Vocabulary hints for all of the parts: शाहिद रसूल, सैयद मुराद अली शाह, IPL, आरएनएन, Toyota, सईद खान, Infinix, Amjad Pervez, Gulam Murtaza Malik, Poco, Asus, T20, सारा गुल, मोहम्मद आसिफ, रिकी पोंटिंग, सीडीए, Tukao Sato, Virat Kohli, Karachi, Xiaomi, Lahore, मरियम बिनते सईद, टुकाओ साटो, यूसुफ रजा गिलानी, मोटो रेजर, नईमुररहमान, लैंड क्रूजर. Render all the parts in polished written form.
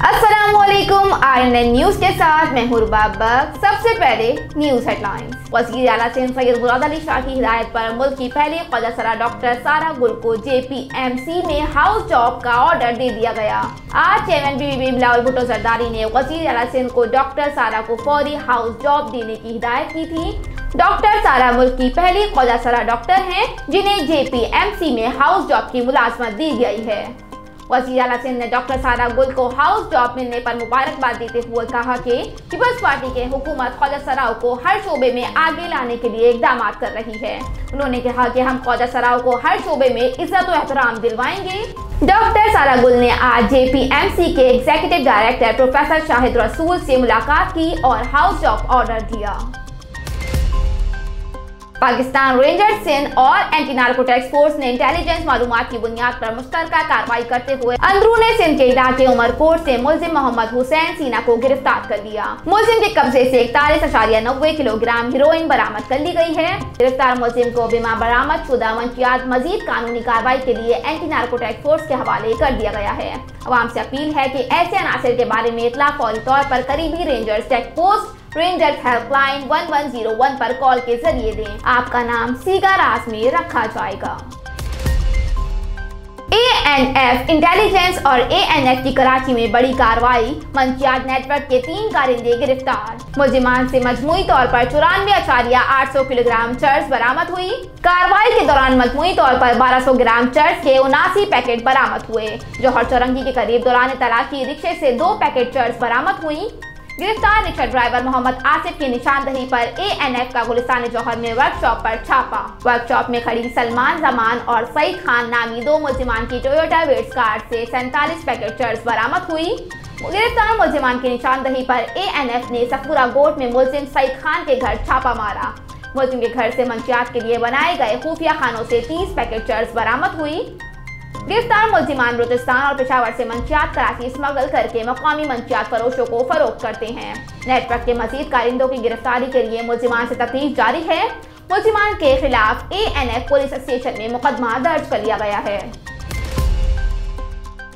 अस्सलामुअलैकुम, आरएनएन news के साथ मैं हूं रुबा बख्त। सबसे पहले न्यूज हेडलाइंस। वज़ीर आला सिंध सैयद मुराद अली शाह की हिदायत पर मुल्क की पहली ख्वाजा डॉक्टर सारा गुल को जेपीएमसी में हाउस जॉब का ऑर्डर दे दिया गया। आज चेयरमैन बीबीबी बिलावल भुट्टो जरदारी ने वज़ीर आला सिंध को डॉक्टर सारा को फौरी हाउस जॉब देने की हिदायत की थी। डॉक्टर सारा मुल्क की पहली ख्वाजा सारा डॉक्टर हैं जिन्हें जेपीएमसी में हाउस जॉब की मुलाजमत दी गई है। वज़ीर आला सिंध ने डॉक्टर सारा गुल को हाउस जॉब मिलने पर मुबारकबाद देते हुए कहा कि पीपल्स पार्टी के हुकूमत ख्वाजा सराओं को हर शोबे में आगे लाने के लिए इकदाम कर रही है। उन्होंने कहा कि हम ख्वाजा सराओं को हर शोबे में इज्जत और एहतराम दिलवाएंगे। डॉक्टर सारा गुल ने आज जेपीएमसी के एग्जीक्यूटिव डायरेक्टर प्रोफेसर शाहिद रसूल से मुलाकात की और हाउस जॉब ऑर्डर दिया। पाकिस्तान रेंजर्स सिंध और एंटी नार्को टास्क फोर्स ने इंटेलिजेंस मालूमात की बुनियाद पर मुश्तरका कार्रवाई करते हुए अंदरूने सिंध के इलाके उमरकोट से मुलजिम मोहम्मद हुसैन सीना को गिरफ्तार कर लिया। मुलजिम के कब्जे से 41.90 किलोग्राम हीरोइन बरामद कर ली गई है। गिरफ्तार मुलजिम को बिना बरामद शुदा मंशियात मजीद कानूनी कार्रवाई के लिए एंटी नार्को टास्क फोर्स के हवाले कर दिया गया है। आवाम से अपील है कि ऐसे अनासर के बारे में इतला फौरी तौर पर करीबी rangers task force rangers helpline 1101 पर कॉल के जरिए दें। आपका नाम सीधा राज में रखा जाएगा। ANF इंटेलिजेंस और ANF की कराची में बड़ी कार्रवाई। मंशियात नेटवर्क के 3 कारिंदे गिरफ्तार। मुलजिमान से मजमुई तौर पर 94.800 किलोग्राम चर्स बरामद हुई। कार्रवाई के दौरान मजमुई तौर पर 1200 ग्राम चर्स के 79 पैकेट बरामद हुए। जौहर चौरंगी के करीब दौरान तलाशी रिक्शे से 2 पैकेट चर्स बरामद हुई। गिरफ्तार रिक्शा ड्राइवर मोहम्मद आसिफ की निशानदही पर ANF का गुलिस्तान जौहर में वर्कशॉप पर छापा। वर्कशॉप में खड़ी सलमान जमान और सईद खान नामी 2 मुलजिमान की टोयोटा वेट्स कार से 47 पैकेट चर्स बरामद हुई। गिरफ्तार मुलजिमान की निशानदही पर ANF ने सफूरा गोट में मुलजिम सईद खान के घर छापा मारा। मुलजिम के घर से मंशियात के लिए बनाए गए खुफिया खानों से 30 पैकेट चर्स बरामद हुई। गिरफ्तार मुलजिमान बलोचिस्तान और पेशावर से मंशियात कराची स्मगल करके मकामी मंशियात फरोशों को फरोख्त करते हैं। नेटवर्क के मजीद कारिंदों की गिरफ्तारी के लिए मुलजिमान से तफ्तीश जारी है। मुलजिमान के खिलाफ ANF पुलिस स्टेशन में मुकदमा दर्ज कर लिया गया है।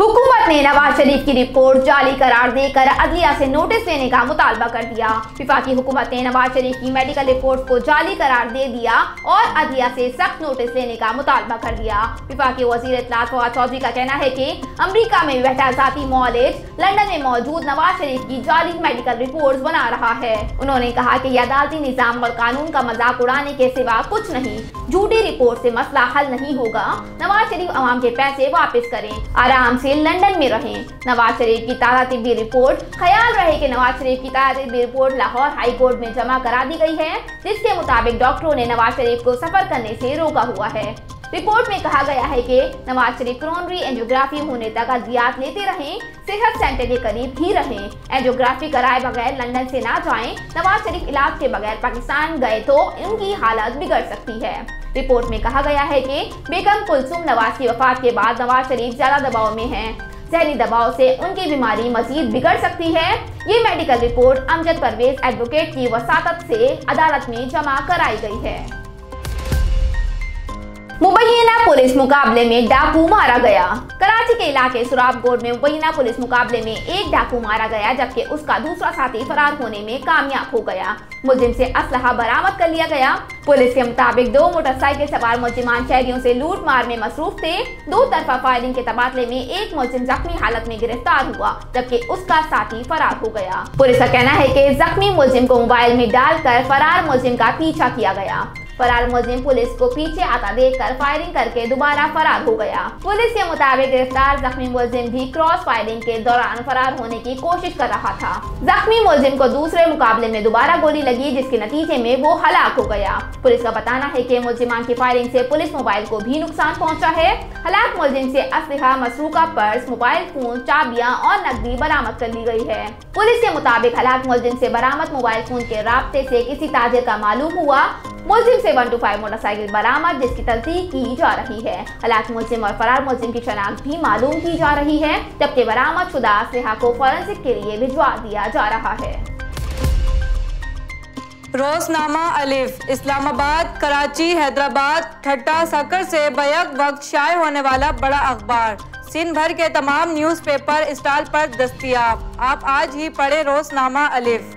हुकूमत ने नवाज शरीफ की रिपोर्ट जाली करार देकर अदलिया से नोटिस लेने का मुतालबा कर दिया। विफाकी हुकूमत ने नवाज शरीफ की मेडिकल रिपोर्ट को जाली करार दे दिया और अदलिया से सख्त नोटिस लेने का मुतालबा कर दिया। विफाकी वज़ीर इत्तलाआत फवाद चौधरी का कहना है कि अमरीका में बैठा जाती मौलज लंदन में मौजूद नवाज शरीफ की जाली मेडिकल रिपोर्ट बना रहा है। उन्होंने कहा कि अदालती निज़ाम और कानून का मजाक उड़ाने के सिवा कुछ नहीं। झूठी रिपोर्ट से मसला हल नहीं होगा। नवाज शरीफ आवाम के पैसे वापस करें, आराम से लंदन में रहें। नवाज शरीफ की ताज़ा तिब्बी रिपोर्ट। ख्याल रहे कि नवाज शरीफ की ताज़ा तिब्बी रिपोर्ट लाहौर हाई कोर्ट में जमा करा दी गई है, जिसके मुताबिक डॉक्टरों ने नवाज शरीफ को सफर करने से रोका हुआ है। रिपोर्ट में कहा गया है कि नवाज शरीफ कोरोनरी एंजियोग्राफी होने तक अद्वियात लेते रहें, सेहत सेंटर के करीब ही रहें, एंजियोग्राफी कराए बगैर लंदन से ना जाएं। नवाज शरीफ इलाज के बगैर पाकिस्तान गए तो उनकी हालत बिगड़ सकती है। रिपोर्ट में कहा गया है कि बेगम कुलसूम नवाज की वफात के बाद नवाज शरीफ ज्यादा दबाव में हैं। जहनी दबाव से उनकी बीमारी मजीद बिगड़ सकती है। ये medical report Amjad Parvez advocate की वसातत से अदालत में जमा कराई गई है। मुबैना पुलिस मुकाबले में डाकू मारा गया। कराची के इलाके सुराबगोड में मुबैना पुलिस मुकाबले में एक डाकू मारा गया, जबकि उसका दूसरा साथी फरार होने में कामयाब हो गया। मुलजिम से असलहा बरामद कर लिया गया। पुलिस के मुताबिक 2 मोटरसाइकिल सवार मुलजिमान शहरियों से लूट मार में मसरूफ थे। 2 तरफा फायरिंग के तबादले में एक मुलजिम जख्मी हालत में गिरफ्तार हुआ, जबकि उसका साथी फरार हो गया। पुलिस का कहना है कि जख्मी मुलजिम को मोबाइल में डालकर फरार मुलजिम का पीछा किया गया। फरार मुलजिम पुलिस को पीछे आता देखकर फायरिंग करके दोबारा फरार हो गया। पुलिस के मुताबिक गिरफ्तार जख्मी मुलजिम भी क्रॉस फायरिंग के दौरान फरार होने की कोशिश कर रहा था। जख्मी मुलजिम को दूसरे मुकाबले में दोबारा गोली लगी, जिसके नतीजे में वो हलाक हो गया। पुलिस का बताना है कि मुलजिमान की फायरिंग से पुलिस मोबाइल को भी नुकसान पहुँचा है। हलाक मुलजिम से असलहा, मसरूका पर्स, मोबाइल फोन, चाबियाँ और नकदी बरामद कर ली गई है। पुलिस के मुताबिक हलाक मुलजिम से बरामद मोबाइल फोन के राब्ते से किसी ताजिर का मालूम हुआ। मुलजिम से 125 मोटरसाइकिल बरामद, जिसकी तस्दीक की जा रही है। हलाक मुलजिम और फरार मुलजिम की शनाख्त भी मालूम की जा रही है, जबकि बरामद शुदा असलहा को फॉरेंसिक के लिए भिजवा दिया जा रहा है। रोजनामा अलिफ। इस्लामाबाद, कराची, हैदराबाद, ठट्टा, सकर से बैक वक्त शाये होने वाला बड़ा अखबार। सिंध भर के तमाम न्यूज़पेपर स्टॉल पर दस्तयाब, आप आज ही पढ़ें रोजनामा अलिफ।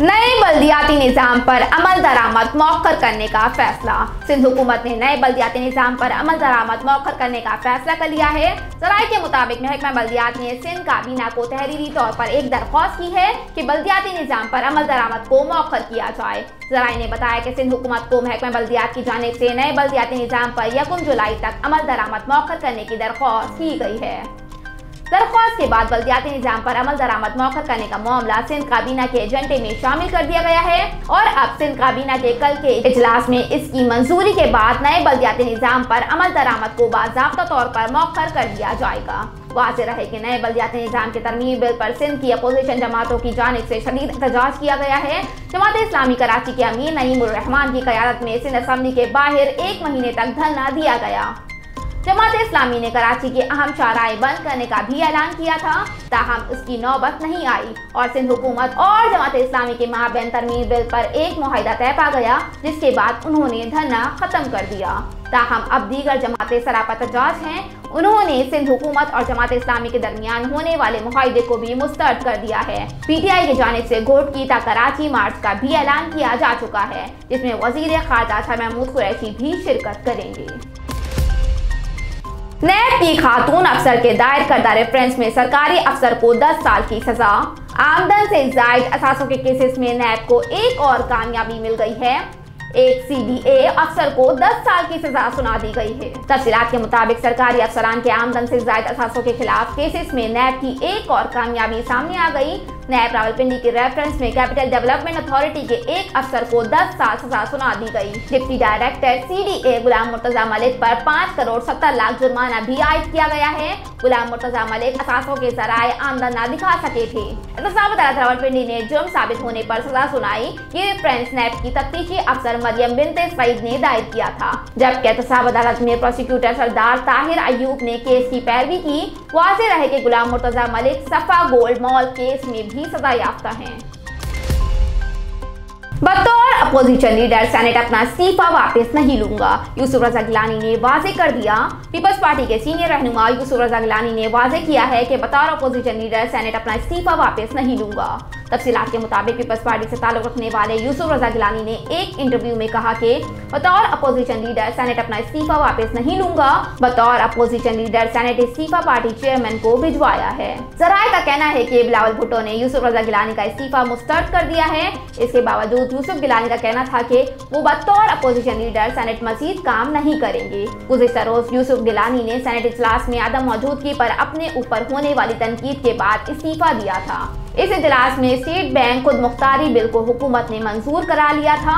नए बल्दियाती निज़ाम पर अमल दरामद मौखर करने का फैसला। सिंध हुकूमत ने नए बल्दियाती निज़ाम पर अमल दरामद मौखर करने का फैसला कर लिया है। जराये के मुताबिक महकमा बल्दियात ने सिंध काबीना को तहरीरी तौर पर एक दरख्वास्त की है कि बल्दियाती निज़ाम पर अमल दरामद को मौखर किया जाए। जराये ने बताया कि सिंध हुकूमत को महकमा बल्दियात की जानिब से नए बल्दियाती निज़ाम पर 1 जुलाई तक अमल दरामद मौखर करने की दरख्वास्त की गई है। दरख्वास्त के बाद बल्दियाती निज़ाम पर अमल दरामद मौखर करने का मामला सिंध काबीना के एजेंडे में शामिल कर दिया गया है और अब सिंध काबीना के कल के इजलास में इसकी मंजूरी के बाद नए बल्दियाती निज़ाम पर अमल दरामद को बाज़ाब्ता तौर पर मौखर कर दिया जाएगा। वाज़ेह रहे कि नए बल्दियाती निज़ाम के तरमीमी बिल पर सिंध की अपोजिशन जमातों की जानिब से शदीद एहतजाज किया गया है। जमात इस्लामी कराची के अमीर नईमुररहमान की क़यादत में सिंध असम्बली के बाहर 1 महीने तक धरना दिया गया। जमात इस्लामी ने कराची के अहम शाहराहें बंद करने का भी ऐलान किया था, ताहम उसकी नौबत नहीं आई और सिंध हुकूमत और जमात इस्लामी के माबैन तरमीम बिल पर एक मुआहदा तय पा गया, जिसके बाद उन्होंने धरना खत्म कर दिया। ताहम अब दीगर जमातें सरापत एहतजाज हैं। उन्होंने सिंध हुकूमत और जमात इस्लामी के दरमियान होने वाले मुआहदे को भी मुस्तरद कर दिया है। पीटीआई की जानिब से घोट की ता कराची मार्च का भी ऐलान किया जा चुका है, जिसमें वजीर खारजा शाह महमूद कुरैशी भी शिरकत करेंगे। नैब की खातून अफसर के दायर करदा रेफरेंस में सरकारी अफसर को 10 साल की सजा। आमदन से जायद असासों के केसेस में नैब को एक और कामयाबी मिल गई है। एक सीडीए अफसर को 10 साल की सजा सुना दी गई है। तफसीलात के मुताबिक सरकारी अफसरान के आमदन से जायद असासों के खिलाफ केसेस में नैब की एक और कामयाबी सामने आ गई। नैब रावलपिंडी के रेफरेंस में कैपिटल डेवलपमेंट अथॉरिटी के एक अफसर को 10 साल सजा सुना दी गई। Deputy director सीडीए Ghulam Murtaza Malik पर 5,70,00,000 जुर्माना भी आयद किया गया है। गुलाम मुर्तजा मलिक असासों के जराए आमदन न दिखा सके थे। एहतसाब अदालत रावलपिंडी ने जुर्म साबित होने पर सजा सुनाई। ये रेफरेंस नैब की तफ्तीशी अफसर मरियम बिनते सईद ने दायर किया था, जबकि एहतसाब अदालत में प्रोसिक्यूटर सरदार ताहिर अयूब ने केस की पैरवी की। वाज़ेह रहे कि गुलाम मुर्तजा मलिक सफा गोल्ड मॉल केस में भी सजा याफ्ता हैं। बतौर अपोजिशन लीडर सेनेट अपना इस्तीफा वापस नहीं लूंगा, यूसुफ रजा गिलानी ने वाज़ेह कर दिया। पीपल्स पार्टी के सीनियर रहनुमा यूसुफ रजा गिलानी ने वाज़ेह किया है कि बतौर अपोजिशन लीडर सेनेट अपना इस्तीफा वापस नहीं लूंगा। तफसीलात के मुताबिक पीपल्स पार्टी से ताल्लुक़ रखने वाले यूसुफ रजा गिलानी ने एक इंटरव्यू में कहा कि बतौर अपोजिशन लीडर सेनेट अपना इस्तीफा वापस नहीं लूंगा। बतौर अपोजिशन लीडर सेनेट इस्तीफा पार्टी चेयरमैन को भिजवाया है। जराये का कहना है कि बिलावल भुट्टो ने यूसुफ रजा गिलानी का इस्तीफा मुस्तरद कर दिया है। इसके बावजूद यूसुफ गिलानी का कहना था कि वो बतौर अपोजिशन लीडर सेनेट मजीद काम नहीं करेंगे। गुज़िश्ता रोज यूसुफ गिलानी ने सेनेट इजलास में अदम मौजूदगी पर अपने ऊपर होने वाली तनकीद के बाद इस्तीफा दिया था। इस इजलास में स्टेट बैंक खुद मुख्तारी बिल को हुकूमत ने मंजूर करा लिया था।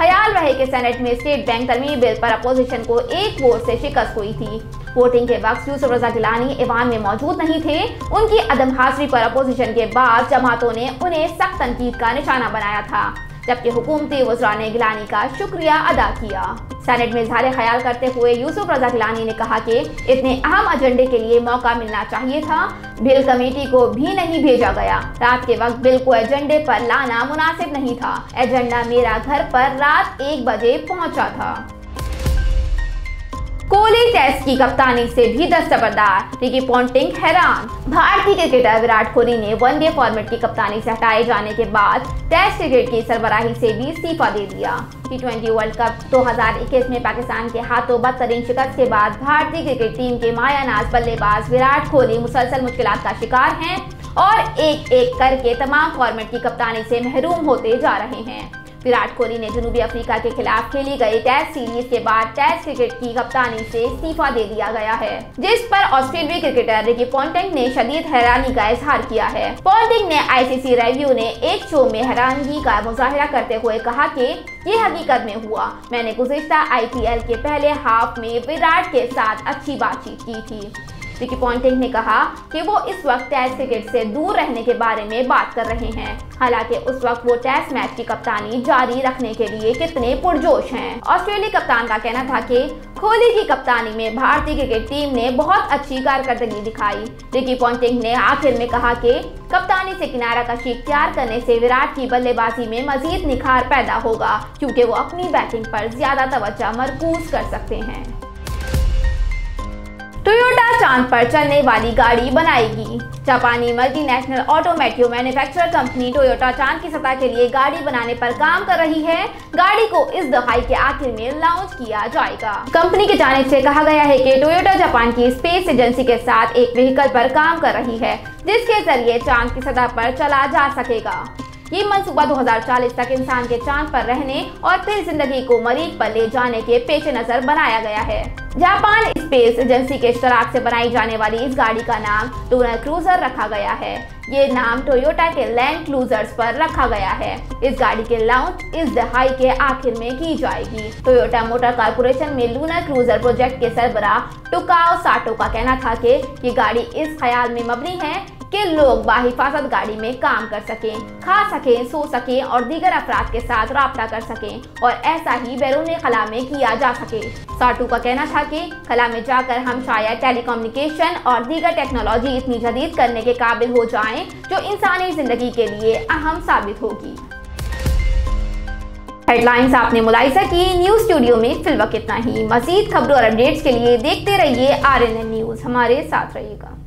ख्याल रहे कि सेनेट में स्टेट बैंक तरमीमी बिल पर अपोजिशन को 1 वोट से शिकस्त हुई थी। वोटिंग के वक्त यूसुफ रजा गिलानी ईवान में मौजूद नहीं थे। उनकी अदम हाजिरी पर अपोजिशन के बाद जमातों ने उन्हें सख्त तनकीद का निशाना बनाया था, जबकि हुकूमती वज़रा ने गिलानी का शुक्रिया अदा किया। सेनेट में इजहार ख्याल करते हुए यूसुफ रजा गिलानी ने कहा कि इतने अहम एजेंडे के लिए मौका मिलना चाहिए था, बिल कमेटी को भी नहीं भेजा गया। रात के वक्त बिल को एजेंडे पर लाना मुनासिब नहीं था। एजेंडा मेरा घर पर रात 1 बजे पहुंचा था। कोहली टेस्ट की कप्तानी से भी दस्तबरदार, रिकी पोंटिंग हैरान। भारतीय क्रिकेटर विराट कोहली ने वनडे फॉर्मेट की कप्तानी से हटाए जाने के बाद टेस्ट क्रिकेट की सरबराही से भी इस्तीफा दे दिया। T20 वर्ल्ड कप 2021 में पाकिस्तान के हाथों बदतरीन शिकस्त के बाद भारतीय क्रिकेट टीम के मायानाज बल्लेबाज विराट कोहली मुसलसल मुश्किलात का शिकार हैं और एक एक करके तमाम फॉर्मेट की कप्तानी से महरूम होते जा रहे हैं। विराट कोहली ने जनूबी अफ्रीका के खिलाफ खेली गई टेस्ट सीरीज के बाद टेस्ट क्रिकेट की कप्तानी से इस्तीफा दे दिया गया है, जिस पर ऑस्ट्रेलियाई क्रिकेटर रिकी पोंटिंग ने शदीद हैरानी का इजहार किया है। पोंटिंग ने आईसीसी रिव्यू ने एक शो में हैरानगी का मुजाहिरा करते हुए कहा कि ये हकीकत में हुआ, मैंने गुज़िश्ता IPL के पहले हाफ में विराट के साथ अच्छी बातचीत की थी। रिकी पोंटिंग ने कहा कि वो इस वक्त टेस्ट क्रिकेट से दूर रहने के बारे में बात कर रहे हैं, हालांकि उस वक्त वो टेस्ट मैच की कप्तानी जारी रखने के लिए कितने पुरजोश हैं। ऑस्ट्रेलियाई कप्तान का कहना था कि कोहली की कप्तानी में भारतीय क्रिकेट टीम ने बहुत अच्छी कारकर्दगी दिखाई। रिकी पोंटिंग ने आखिर में कहा कि कप्तानी से किनारा कशी इख्तियार करने से विराट की बल्लेबाजी में मजीद निखार पैदा होगा, क्योंकि वो अपनी बैटिंग पर ज्यादा तवज्जो मरकूज कर सकते हैं। टोयोटा चांद पर चलने वाली गाड़ी बनाएगी। जापानी multinational automotive manufacturer company Toyota चांद की सतह के लिए गाड़ी बनाने पर काम कर रही है। गाड़ी को इस दहाई के आखिर में लॉन्च किया जाएगा। कंपनी की जानिब से कहा गया है कि टोयोटा जापान की स्पेस एजेंसी के साथ एक व्हीकल पर काम कर रही है, जिसके जरिए चांद की सतह पर चला जा सकेगा। ये मंसूबा 2040 तक इंसान के चांद पर रहने और फिर जिंदगी को मरीज पर ले जाने के पेश नजर बनाया गया है। जापान स्पेस एजेंसी के इश्तराक से बनाई जाने वाली इस गाड़ी का नाम लूनर क्रूजर रखा गया है। ये नाम टोयोटा के लैंड क्रूजर्स पर रखा गया है। इस गाड़ी के लॉन्च इस दहाई के आखिर में की जाएगी। टोयोटा मोटर कॉर्पोरेशन में लूनर क्रूजर प्रोजेक्ट के सरबराह टुकाओ साटो का कहना था कि ये गाड़ी इस ख्याल में मबनी है कि लोग बाहिफाजत गाड़ी में काम कर सकें, खा सकें, सो सकें और दीगर अफराद के साथ रब्ता कर सकें और ऐसा ही बैरून खला में किया जा सके। साटू का कहना था कि खला में जाकर हम शायद टेलीकम्युनिकेशन और दीगर टेक्नोलॉजी इतनी जदीद करने के काबिल हो जाएं जो इंसानी जिंदगी के लिए अहम साबित होगी। हेडलाइंस आपने मुलाहिजा की। न्यूज स्टूडियो में फिलहाल इतना ही। मजीद खबरों और अपडेट्स के लिए देखते रहिए RNN न्यूज। हमारे साथ रहिएगा।